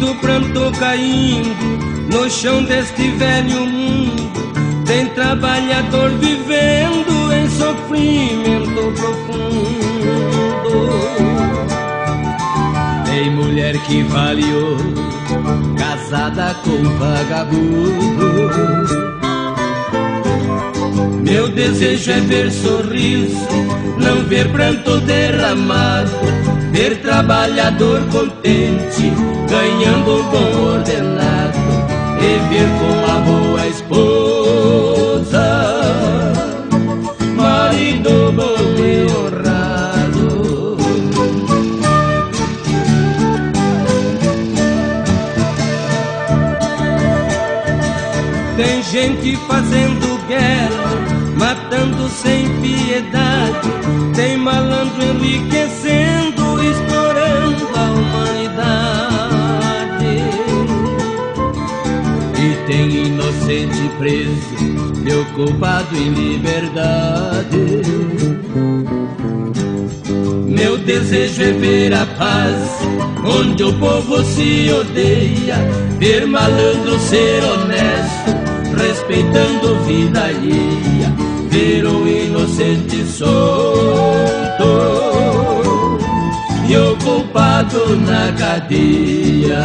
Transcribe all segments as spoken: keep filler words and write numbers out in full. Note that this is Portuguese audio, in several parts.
do pranto caindo no chão deste velho mundo. Tem trabalhador vivendo em sofrimento profundo. Tem mulher que vale ouro, casada com vagabundo. Meu desejo é ver sorriso, não ver pranto derramado, ver trabalhador contente, ganhando um bom ordenado, e ver com a boa esposa, marido bom e honrado. Tem gente fazendo guerra, matando sem piedade, tem malandro enriquecendo, explorando a humanidade. E tem inocente preso, meu culpado em liberdade. Meu desejo é ver a paz, onde o povo se odeia, ver malandro ser honesto, respeitando vida alheia. Ver o inocente solto e o culpado na cadeia.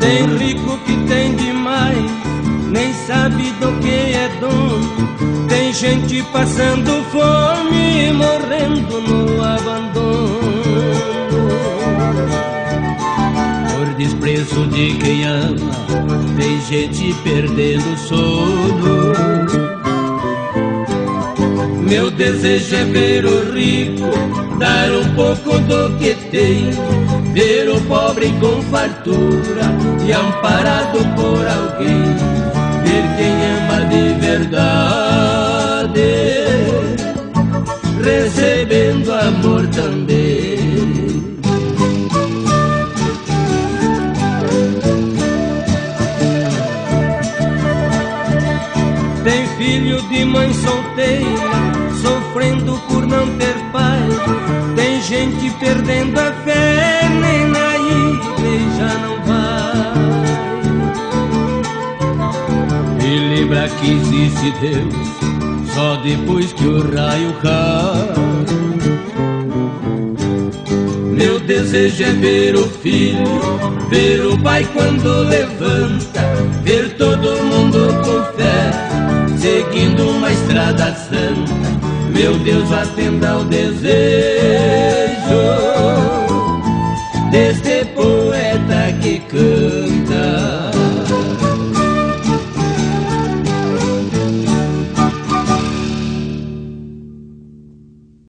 Tem rico que tem demais, nem sabe do que é dono. Tem gente passando fome e morrendo no abandono. Por desprezo de quem ama, tem gente perdendo sono. Meu desejo é ver o rico dar um pouco do que tem, ver o pobre com fartura e amparado por alguém. Ver quem ama de verdade, recebendo amor também. Tem filho de mãe solteira, sofrendo por não ter pai. Tem gente perdendo a fé, nem na igreja não vai. Lembra que existe Deus só depois que o raio cai. Meu desejo é ver o filho, ver o pai quando levanta, ver todo mundo com fé, seguindo uma estrada santa. Meu Deus, atenda ao desejo deste